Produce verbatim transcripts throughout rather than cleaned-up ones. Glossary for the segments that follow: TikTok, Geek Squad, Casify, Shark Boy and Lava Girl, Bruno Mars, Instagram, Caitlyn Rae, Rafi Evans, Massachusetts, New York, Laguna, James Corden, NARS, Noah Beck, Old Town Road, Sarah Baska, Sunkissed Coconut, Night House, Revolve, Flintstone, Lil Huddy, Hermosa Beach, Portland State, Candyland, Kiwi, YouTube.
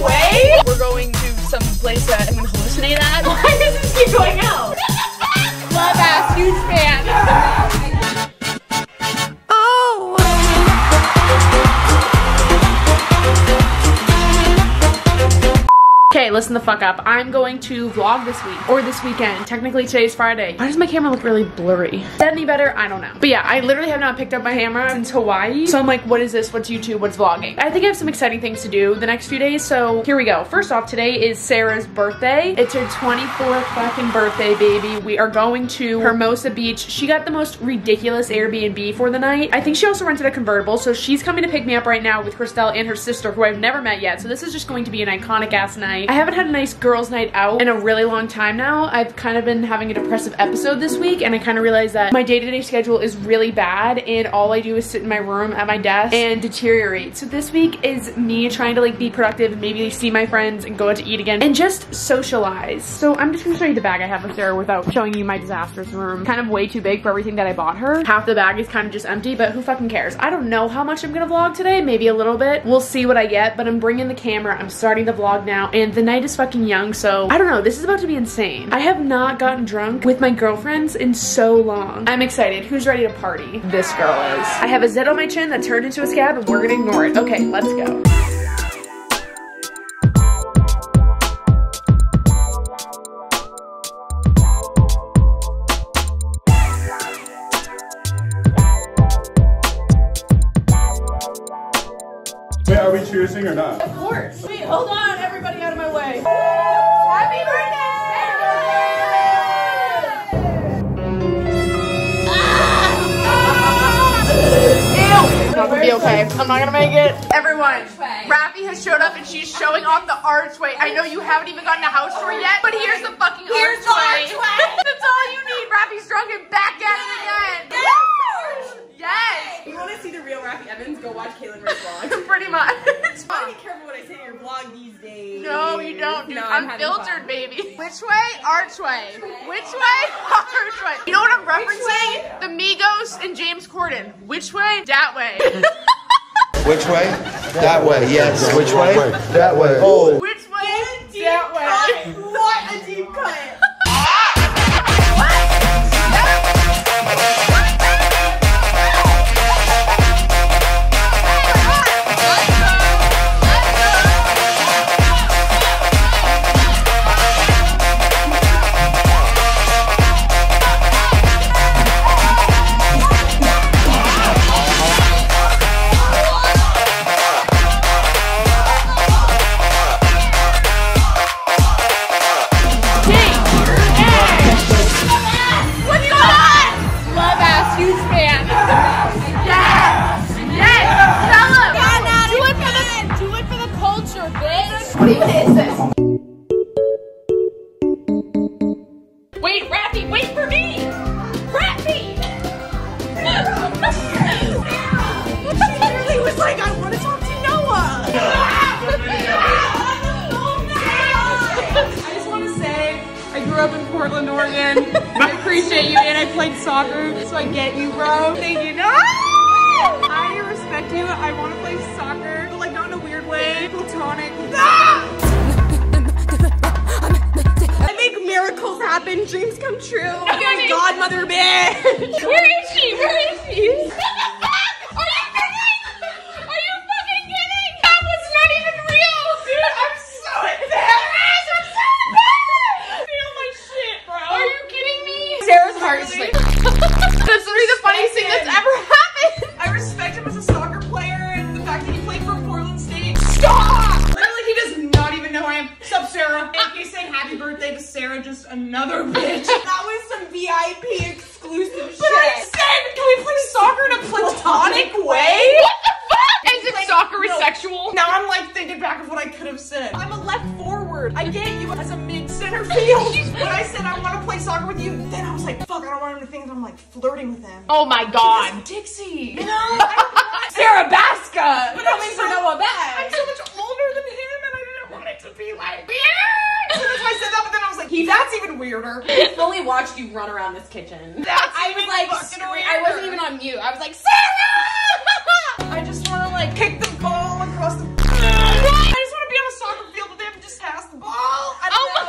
way? We're going to some place that I'm gonna hallucinate at. Why does this keep going out? Love ass, huge fan. Oh. Okay, listen the fuck up. I'm going to vlog this week, or this weekend. Technically, today's Friday. Why does my camera look really blurry? Is that any better? I don't know. But yeah, I literally have not picked up my camera since Hawaii. So I'm like, what is this? What's YouTube? What's vlogging? I think I have some exciting things to do the next few days, so here we go. First off, today is Sarah's birthday. It's her twenty-fourth fucking birthday, baby. We are going to Hermosa Beach. She got the most ridiculous Airbnb for the night. I think she also rented a convertible, so she's coming to pick me up right now with Christelle and her sister, who I've never met yet. So this is just going to be an iconic ass night. I haven't had a nice girls' night out in a really long time now. I've kind of been having a depressive episode this week, and I kind of realized that my day-to-day schedule is really bad, and all I do is sit in my room at my desk and deteriorate. So this week is me trying to like be productive and maybe see my friends and go out to eat again and just socialize. So I'm just gonna show you the bag I have with Sarah without showing you my disastrous room. Kind of way too big for everything that I bought her. Half the bag is kind of just empty, but who fucking cares? I don't know how much I'm gonna vlog today, maybe a little bit. We'll see what I get, but I'm bringing the camera. I'm starting the vlog now, and the night is fucking young, so I don't know. This is about to be insane. I have not gotten drunk with my girlfriends in so long. I'm excited. Who's ready to party? This girl is. I have a zit on my chin that turned into a scab, and we're gonna ignore it. Okay, let's go. Wait, are we cheersing or not? Of course. Wait, hold on. Out of my way. Happy birthday! It's not gonna be okay. I'm not gonna make it. Everyone, Rappy has showed up and she's showing off the archway. I know you haven't even gotten a house tour yet, but here's the fucking here's archway. The archway. That's all you need. Rappy's drunk and back at it again. Yes! You want to see the real Rafi Evans? Go watch Kaylin Ray's vlog. Pretty much. I gotta be careful what I say in your vlog these days. No, you don't, dude. No, I'm, I'm filtered, fun. Baby. Which way? Archway. Which way? Archway. You know what I'm referencing? The Migos and James Corden. Which way? That way. Which way? That way, yes. Which way? That way. Oh. Which way? That way. What a deep cut. Dreams come true. Oh my god, mother bitch. Where is she? Where is she? What the fuck? Are you kidding? Are you fucking kidding? That was not even real. Dude, I'm so embarrassed. I'm so embarrassed. Feel my shit, bro. Are you kidding me? Sarah's heart is like. That's literally the funniest thing that's ever happened. I respect him as a soccer player and the fact that he played for Portland State. Stop! Literally, he does not even know I am. Sup, Sarah? If you say happy birthday to Sarah, just another bitch. That was some V I P exclusive shit. But I said, can we play soccer in a platonic way? What the fuck? As if like, soccer is no. Sexual? Now I'm like thinking back of what I could have said. I'm a left forward. I get you as a mid center field. When I said I want to play soccer with you, then I was like, fuck, I don't want him to think that I'm like flirting with him. Oh my god. Dixie. You know? Sarah Baska. But I'm so, Noah Beck. I'm so much older than him and I didn't want it to be like weird. As soon as I said that, but then I was like, that's even weirder. I fully watched you run around this kitchen. That's I was like, I wasn't even on mute. I was like, Sarah! I just want to like kick the ball across the. I just want to be on a soccer field.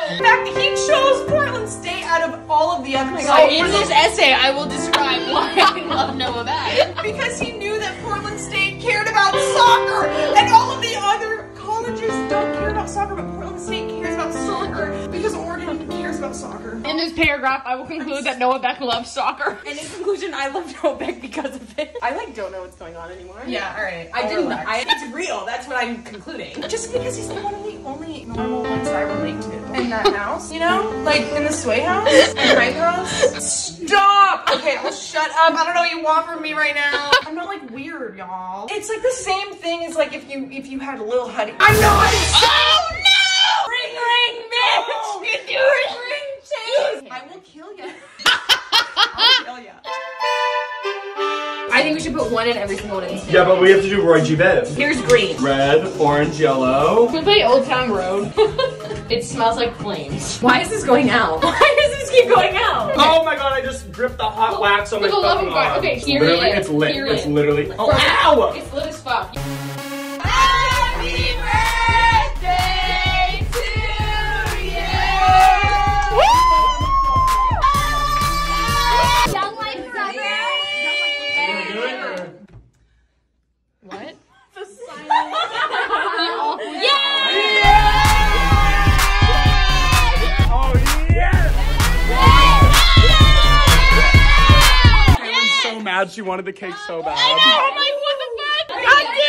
The fact that he chose Portland State out of all of the other oh so in this essay, I will describe why I love Noah Beck. Because he knew that Portland State cared about soccer, and all of the other colleges don't care about soccer, but Portland State cares about soccer because Oregon cares about soccer. In this paragraph, I will conclude that Noah Beck loves soccer. And in conclusion, I love Noah Beck because of it. I like don't know what's going on anymore. Yeah, all right. I I'll didn't. I, it's real. That's what I'm concluding. Just because he's one of the only normal ones I relate to. In that house, you know, like in the Sway House, in the Night House. Stop! Okay, well, shut up. I don't know what you want from me right now. I'm not like weird, y'all. It's like the same thing as like if you if you had Lil Huddy. I'm not. Oh no! Ring ring, bitch! Oh. You do ring ring, chase. I will kill you. I'll kill you. I think we should put one in every single one. Yeah, but we have to do Roy G. Biv. Here's green. Red, orange, yellow. Can we play Old Town Road? It smells like flames. Why is this going out? Why does this keep going out? Oh my god, I just dripped the hot oh, wax on my fucking arm. Okay, here it is. It's lit. Here it's in. Literally. It's oh, ow! It's lit as fuck. Happy birthday to you! Young Life Summer! What? The silence. Yeah! She wanted the cake so bad. I know, I'm like, what the fuck? God damn it!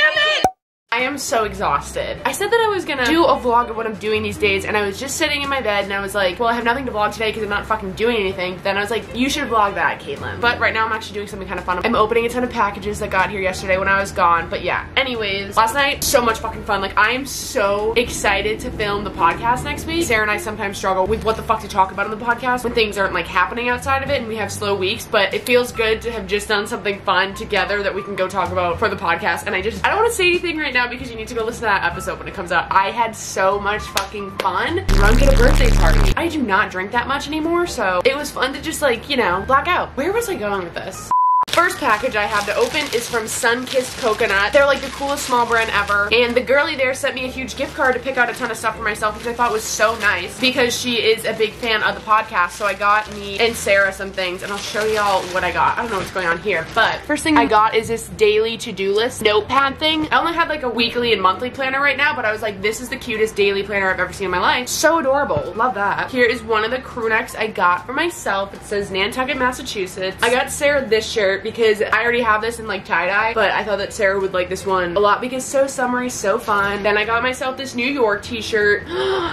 I am so exhausted. I said that I was gonna do a vlog of what I'm doing these days, and I was just sitting in my bed, and I was like, well, I have nothing to vlog today because I'm not fucking doing anything. But then I was like, you should vlog that, Caitlin. But right now I'm actually doing something kind of fun. I'm opening a ton of packages that got here yesterday when I was gone. But yeah, anyways, last night, so much fucking fun. Like, I am so excited to film the podcast next week. Sarah and I sometimes struggle with what the fuck to talk about on the podcast when things aren't, like, happening outside of it, and we have slow weeks. But it feels good to have just done something fun together that we can go talk about for the podcast. And I just, I don't want to say anything right now, because you need to go listen to that episode when it comes out. I had so much fucking fun drunk at a birthday party. I do not drink that much anymore, so it was fun to just, like, you know, black out. Where was I going with this? First package I have to open is from Sunkissed Coconut. They're like the coolest small brand ever, and the girlie there sent me a huge gift card to pick out a ton of stuff for myself, which I thought was so nice because she is a big fan of the podcast. So I got me and Sarah some things, and I'll show y'all what I got. I don't know what's going on here, but first thing I got is this daily to-do list notepad thing. I only had like a weekly and monthly planner right now, but I was like, this is the cutest daily planner I've ever seen in my life. So adorable. Love that. Here is one of the crew necks I got for myself. It says Nantucket, Massachusetts. I got Sarah this shirt because I already have this in like tie-dye, but I thought that Sarah would like this one a lot because so summery, so fun. Then I got myself this New York t-shirt,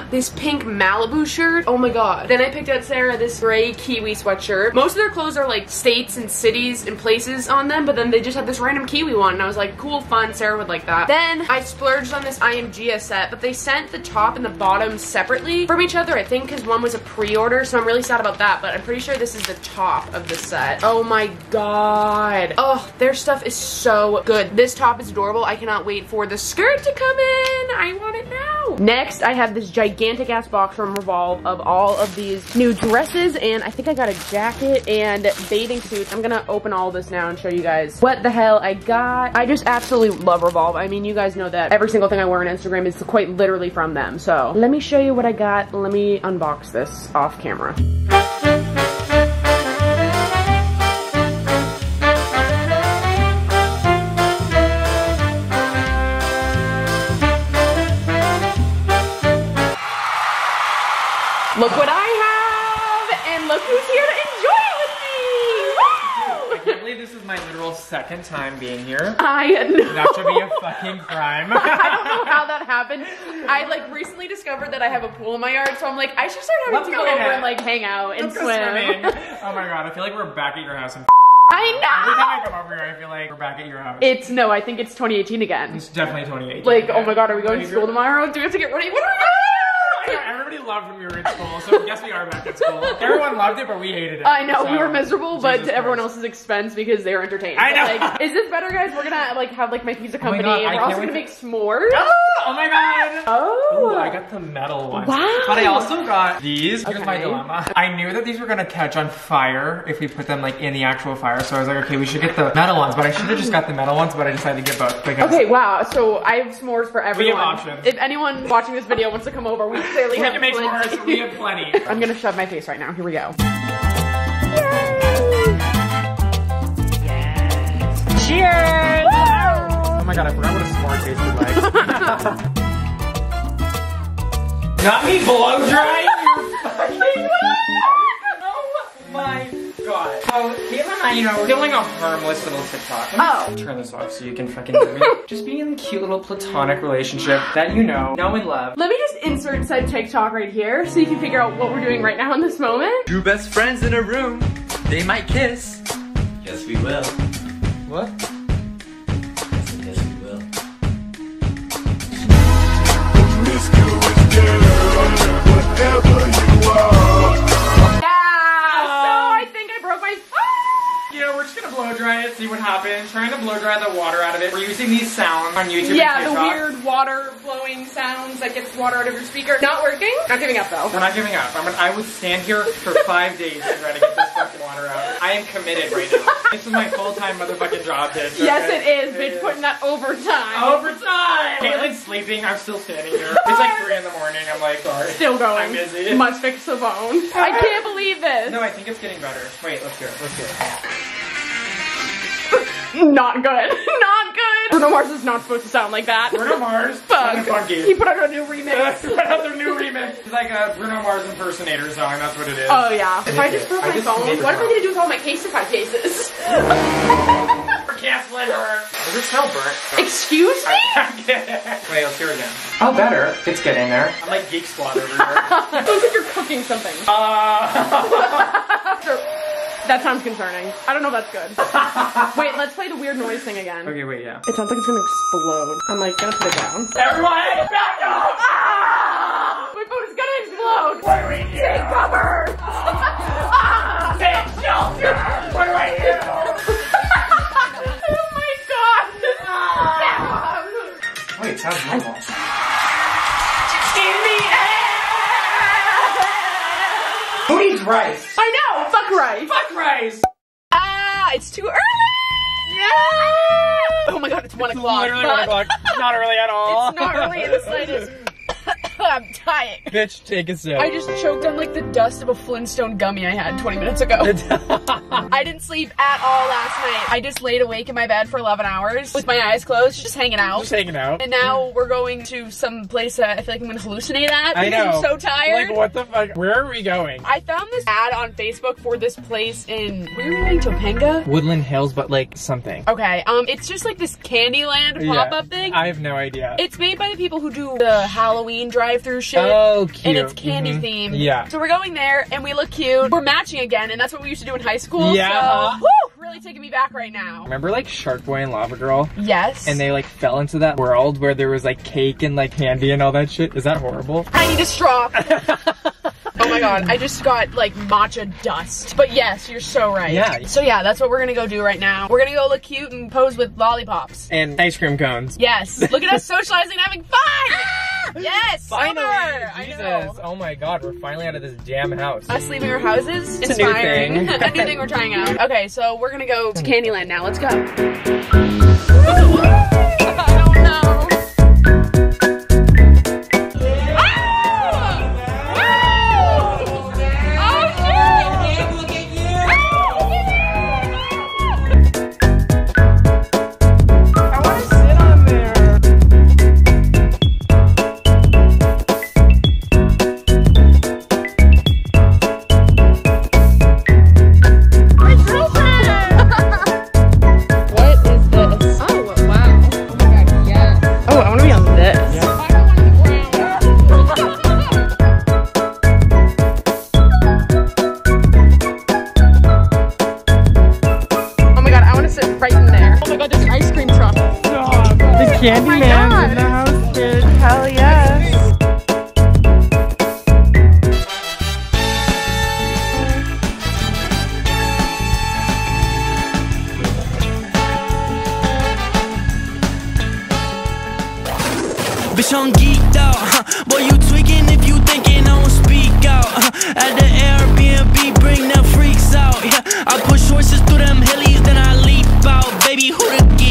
this pink Malibu shirt, oh my god. Then I picked out Sarah this gray Kiwi sweatshirt. Most of their clothes are like states and cities and places on them, but then they just had this random Kiwi one, and I was like, cool, fun, Sarah would like that. Then I splurged on this I M G S set, but they sent the top and the bottom separately from each other, I think, because one was a pre-order, so I'm really sad about that, but I'm pretty sure this is the top of the set. Oh my god. God. Oh, their stuff is so good. This top is adorable. I cannot wait for the skirt to come in. I want it now. Next, I have this gigantic ass box from Revolve of all of these new dresses, and I think I got a jacket and bathing suits. I'm gonna open all this now and show you guys what the hell I got. I just absolutely love Revolve. I mean, you guys know that every single thing I wear on Instagram is quite literally from them. So let me show you what I got. Let me unbox this off camera. Look what I have, and look who's here to enjoy it with me! Woo! I can't believe this is my literal second time being here. I know. That should be a fucking crime. I don't know how that happened. I like recently discovered that I have a pool in my yard, so I'm like, I should start having Let's to go, go over and like hang out and Let's swim. Go oh my god, I feel like we're back at your house and I know! Every time I come over here, I feel like we're back at your house. It's, no, I think it's twenty eighteen again. It's definitely twenty eighteen. Like, again. Oh my god, are we going to school tomorrow? Do we have to get ready? What are we doing? Everybody loved when we were in school, so yes, we are back at school. Everyone loved it, but we hated it. I know, so. We were misertable, but Jesus to everyone Christ. Else's expense because they were entertained. I know. Like, is this better, guys? We're gonna like have like my pizza company, oh my God, and we're also gonna make s'mores. Oh, oh my god! Oh, ooh, I got the metal one. Wow! But I also got these. Here's okay. my dilemma. I knew that these were gonna catch on fire if we put them like in the actual fire, so I was like, okay, we should get the metal ones. But I should have just got the metal ones, but I decided to get both. Because okay, wow. So I have s'mores for everyone. We have options. If anyone watching this video wants to come over, we clearly. We have to make Mars, like... we have plenty. I'm gonna shove my face right now. Here we go. Yay! Yes. Cheers! Woo! Oh my god, I forgot what a s'more tasted like. Got me blow drying, you fucking... Oh my god. So, Caitlin and I, you know, we're doing a harmless little TikTok. Let me oh. turn this off so you can fucking hear me. Just being in a cute little platonic relationship that you know, know and love. Let me just insert said TikTok right here so you can figure out what we're doing right now in this moment. Two best friends in a room. They might kiss. Yes, we will. What? Yes, we will. Let's go together. Whatever you are. Yeah! So I think I broke my... Ah! You know, we're just gonna blow dry it, see what happens. Trying to blow dry the water out of it. We're using these sounds on YouTube yeah, and TikTok. Yeah, the weird water blowing sounds that gets water out of your speaker. Not working. Not giving up, though. We're not giving up. I'm gonna, I would stand here for five days and try to get this fucking water out. I am committed right now. This is my full-time motherfucking job, bitch. Okay? Yes, it is. It bitch, is. Putting that overtime. Overtime! Caitlin's sleeping. I'm still standing here. It's like three in the morning. I'm like, sorry. Still going. I'm busy. Must fix the phone. I can't believe this. No, I think it's getting better. Wait, let's hear it. Let's hear it. Not good. Not good. Bruno Mars is not supposed to sound like that. Bruno Mars. Fuck. Funky. He put out a new remix. He put out a new remix. It's like a Bruno Mars impersonator song. That's what it is. Oh, yeah. If I just broke my phone, what am I going to do with all my Casify cases? We're canceling her. Does it smell burnt? Excuse me? Wait, let's hear it again. Oh, better. It's getting there. I'm like Geek Squad over here. Sounds like you're cooking something. Uh... so that sounds concerning. I don't know if that's good. Wait, let's play the weird noise thing again. Okay, wait, yeah. It sounds like it's gonna explode. I'm like, gonna put it down. Everyone, back up! Ah! My phone is gonna explode! What do we do? Take cover! Ah! Take shelter! What do I do? Oh my god! Ah! Wait, it sounds normal. In the air! Who needs rice? I know! Fuck rice! Fuck rice! Ah, it's too early! Yeah! Oh my god, it's one o'clock. Literally one o'clock. Not early at all. It's not early in the slightest. I'm dying. Bitch, take a sip. I just choked on like the dust of a Flintstone gummy I had twenty minutes ago. I didn't sleep at all last night. I just laid awake in my bed for eleven hours with my eyes closed, just hanging out. Just hanging out. And now we're going to some place that I feel like I'm gonna hallucinate at. I know. I'm so tired. Like, what the fuck? Where are we going? I found this ad on Facebook for this place in, where are we in Topanga? Woodland Hills, but like something. Okay, um, it's just like this Candyland pop-up yeah, thing. I have no idea. It's made by the people who do the Halloween drive through shit. Oh, cute. And it's candy mm-hmm. themed. Yeah. So we're going there and we look cute. We're matching again and that's what we used to do in high school. Yeah. So, woo, really taking me back right now. Remember like Shark Boy and Lava Girl? Yes. And they like fell into that world where there was like cake and like candy and all that shit. Is that horrible? I need a straw. Oh my god, I just got like matcha dust. But yes, you're so right. Yeah. So yeah, that's what we're gonna go do right now. We're gonna go look cute and pose with lollipops. And ice cream cones. Yes. Look at us socializing and having fun! Ah! Yes! Finally! Summer! Jesus. I know. Oh my god, we're finally out of this damn house. Us leaving our houses? It's inspiring. A new thing. A new thing we're trying out. Okay, so we're gonna go to Candyland now. Let's go. Bitch, I'm geeked out, huh? Boy, you tweaking if you thinking I won't speak out, huh? At the Airbnb, bring the freaks out, yeah. I put choices through them hillies, then I leap out. Baby, who the geek?